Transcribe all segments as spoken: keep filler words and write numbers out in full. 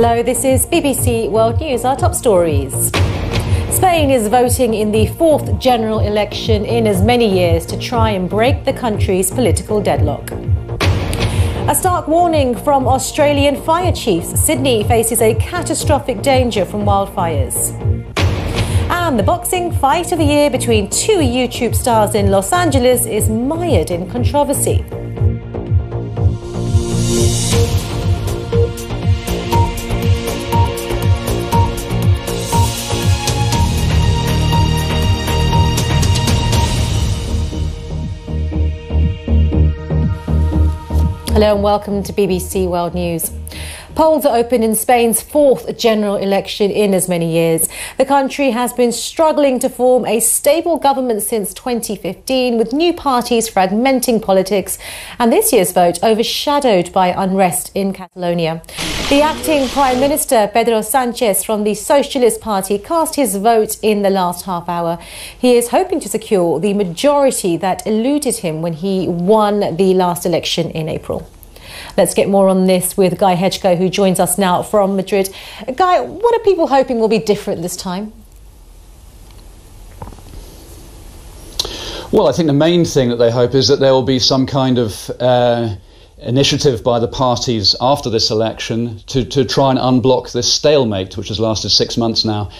Hello, this is B B C World News, our top stories. Spain is voting in the fourth general election in as many years to try and break the country's political deadlock. A stark warning from Australian fire chiefs. Sydney faces a catastrophic danger from wildfires. And the boxing fight of the year between two YouTube stars in Los Angeles is mired in controversy. Hello and welcome to B B C World News. Polls are open in Spain's fourth general election in as many years. The country has been struggling to form a stable government since twenty fifteen, with new parties fragmenting politics, and this year's vote overshadowed by unrest in Catalonia. The acting Prime Minister, Pedro Sánchez, from the Socialist Party, cast his vote in the last half hour. He is hoping to secure the majority that eluded him when he won the last election in April. Let's get more on this with Guy Hedgecoe, who joins us now from Madrid. Guy, what are people hoping will be different this time? Well, I think the main thing that they hope is that there will be some kind of uh, initiative by the parties after this election to, to try and unblock this stalemate, which has lasted six months now.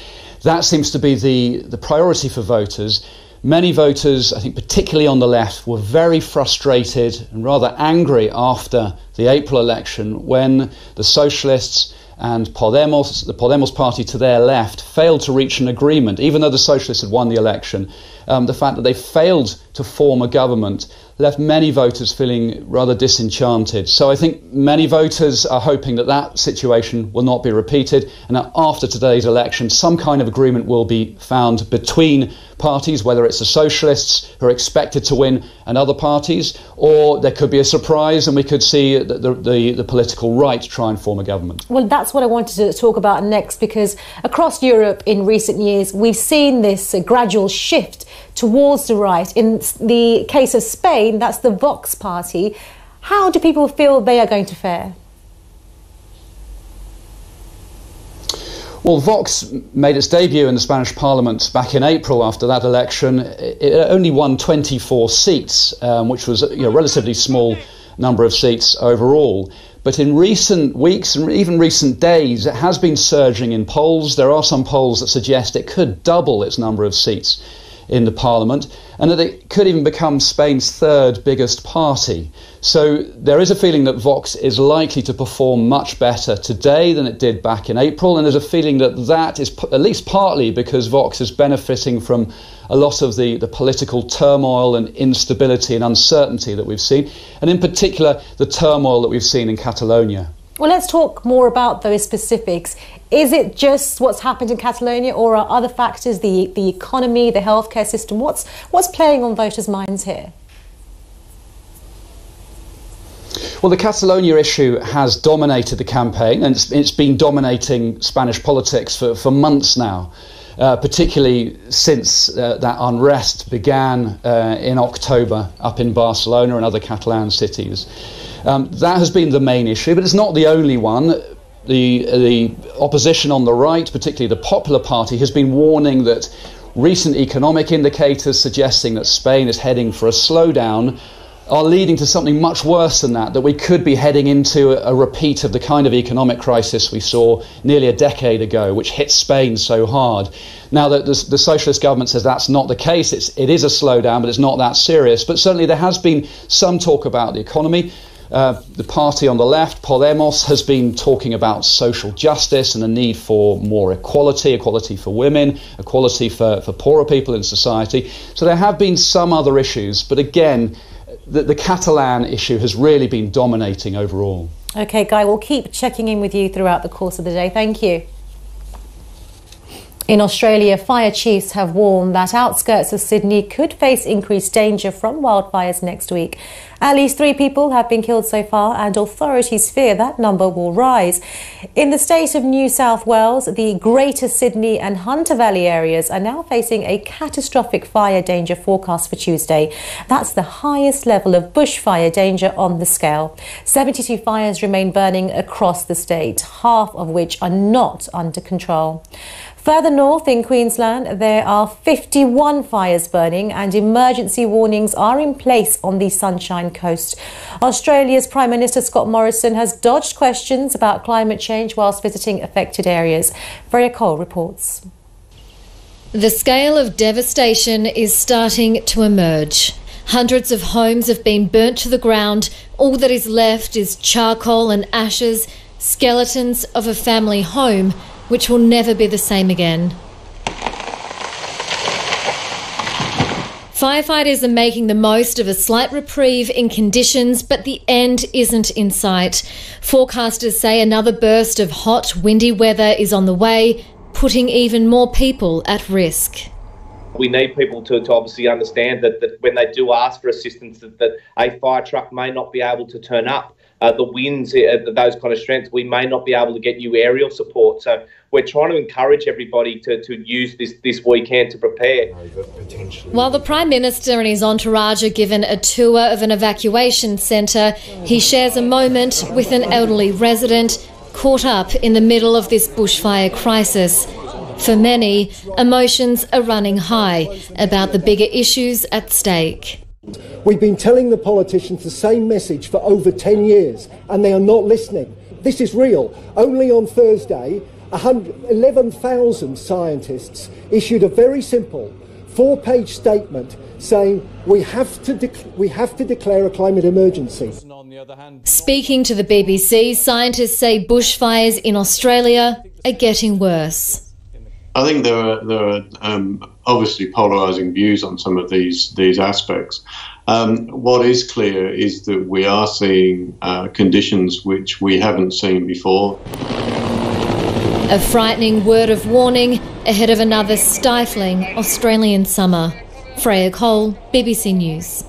That seems to be the, the priority for voters. Many voters, I think particularly on the left, were very frustrated and rather angry after the April election when the Socialists and Podemos, the Podemos party to their left, failed to reach an agreement. Even though the Socialists had won the election, um, the fact that they failed to form a government left many voters feeling rather disenchanted. So I think many voters are hoping that that situation will not be repeated, and that after today's election, some kind of agreement will be found between parties, whether it's the Socialists, who are expected to win, and other parties, or there could be a surprise and we could see the, the, the, the political right try and form a government. Well, that's what I wanted to talk about next, because across Europe in recent years, we've seen this uh, gradual shift towards the right. In the case of Spain, that's the Vox party. How do people feel they are going to fare? Well, Vox made its debut in the Spanish Parliament back in April after that election. It only won twenty-four seats, um, which was, you know, a relatively small number of seats overall. But in recent weeks and even recent days, it has been surging in polls. There are some polls that suggest it could double its number of seats in the parliament, and that it could even become Spain's third biggest party. So there is a feeling that Vox is likely to perform much better today than it did back in April, and there's a feeling that that is at least partly because Vox is benefiting from a lot of the, the political turmoil and instability and uncertainty that we've seen, and in particular the turmoil that we've seen in Catalonia. Well, let's talk more about those specifics. Is it just what's happened in Catalonia, or are other factors, the, the economy, the healthcare system? What's, what's playing on voters' minds here? Well, the Catalonia issue has dominated the campaign, and it's, it's been dominating Spanish politics for, for months now, uh, particularly since uh, that unrest began uh, in October up in Barcelona and other Catalan cities. Um, that has been the main issue, but it's not the only one. The, the opposition on the right, particularly the Popular Party, has been warning that recent economic indicators suggesting that Spain is heading for a slowdown are leading to something much worse than that, that we could be heading into a, a repeat of the kind of economic crisis we saw nearly a decade ago, which hit Spain so hard. Now, the, the, the socialist government says that's not the case. It's, it is a slowdown, but it's not that serious. But certainly there has been some talk about the economy. Uh, the party on the left, Podemos, has been talking about social justice and the need for more equality, equality for women, equality for, for poorer people in society. So there have been some other issues, but again, the, the Catalan issue has really been dominating overall. OK, Guy, we'll keep checking in with you throughout the course of the day. Thank you. In Australia, fire chiefs have warned that outskirts of Sydney could face increased danger from wildfires next week. At least three people have been killed so far, and authorities fear that number will rise. In the state of New South Wales, the Greater Sydney and Hunter Valley areas are now facing a catastrophic fire danger forecast for Tuesday. That's the highest level of bushfire danger on the scale. seventy-two fires remain burning across the state, half of which are not under control. Further north in Queensland, there are fifty-one fires burning and emergency warnings are in place on the Sunshine Coast. Australia's Prime Minister Scott Morrison has dodged questions about climate change whilst visiting affected areas. Freya Cole reports. The scale of devastation is starting to emerge. Hundreds of homes have been burnt to the ground. All that is left is charcoal and ashes, skeletons of a family home, which will never be the same again. Firefighters are making the most of a slight reprieve in conditions, but the end isn't in sight. Forecasters say another burst of hot, windy weather is on the way, putting even more people at risk. We need people to, to obviously understand that, that when they do ask for assistance, that, that a fire truck may not be able to turn up. Uh, the winds, uh, those kind of strengths, we may not be able to get you aerial support. So we're trying to encourage everybody to, to use this, this weekend to prepare. While the Prime Minister and his entourage are given a tour of an evacuation centre, he shares a moment with an elderly resident caught up in the middle of this bushfire crisis. For many, emotions are running high about the bigger issues at stake. We've been telling the politicians the same message for over ten years and they are not listening. This is real. Only on Thursday, eleven thousand scientists issued a very simple four-page statement saying we have to de- we have to declare a climate emergency. Speaking to the B B C, scientists say bushfires in Australia are getting worse. I think there are, there are um, obviously polarising views on some of these these aspects. Um, what is clear is that we are seeing uh, conditions which we haven't seen before. A frightening word of warning ahead of another stifling Australian summer. Freya Cole, B B C News.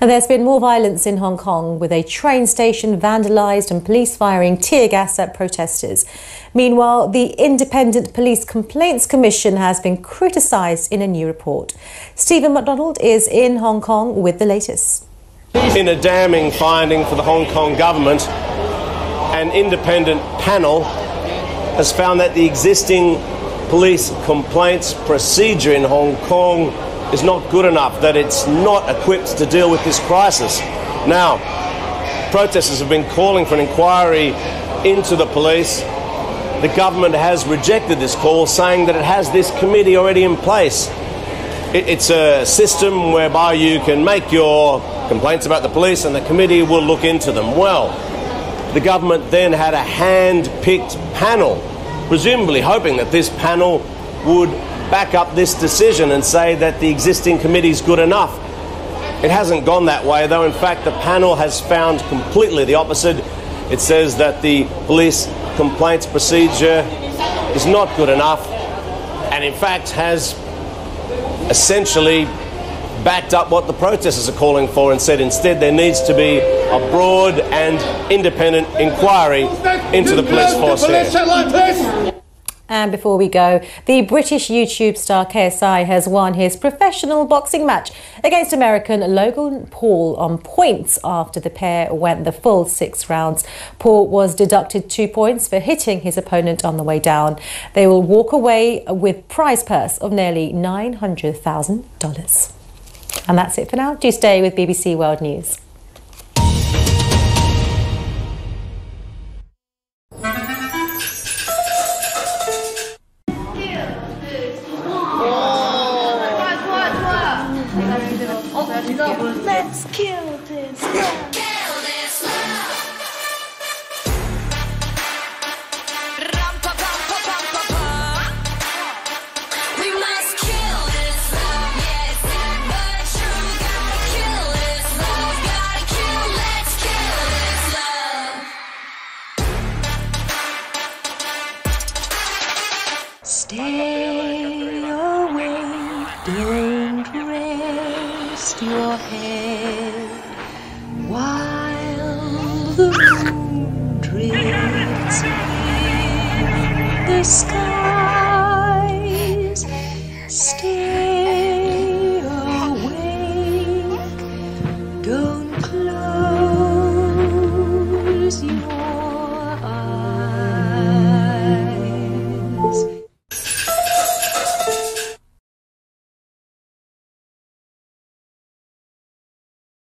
And there's been more violence in Hong Kong, with a train station vandalised and police firing tear gas at protesters. Meanwhile, the Independent Police Complaints Commission has been criticised in a new report. Stephen McDonald is in Hong Kong with the latest. In a damning finding for the Hong Kong government, an independent panel has found that the existing police complaints procedure in Hong Kong is not good enough, that it's not equipped to deal with this crisis. Now, protesters have been calling for an inquiry into the police. The government has rejected this call, saying that it has this committee already in place. It, it's a system whereby you can make your complaints about the police and the committee will look into them. Well, the government then had a hand-picked panel, presumably hoping that this panel would back up this decision and say that the existing committee is good enough. It hasn't gone that way, though. In fact, the panel has found completely the opposite. It says that the police complaints procedure is not good enough and, in fact, has essentially backed up what the protesters are calling for and said instead there needs to be a broad and independent inquiry into the police force here. And before we go, the British YouTube star K S I has won his professional boxing match against American Logan Paul on points after the pair went the full six rounds. Paul was deducted two points for hitting his opponent on the way down. They will walk away with prize purse of nearly nine hundred thousand dollars. And that's it for now. Do stay with B B C World News. Let's kill this love. Kill this love. We must kill this love. Yeah, it's sad but true. Gotta kill this love. Gotta kill. Let's kill this love. Don't rest your head while the moon drifts in the sky.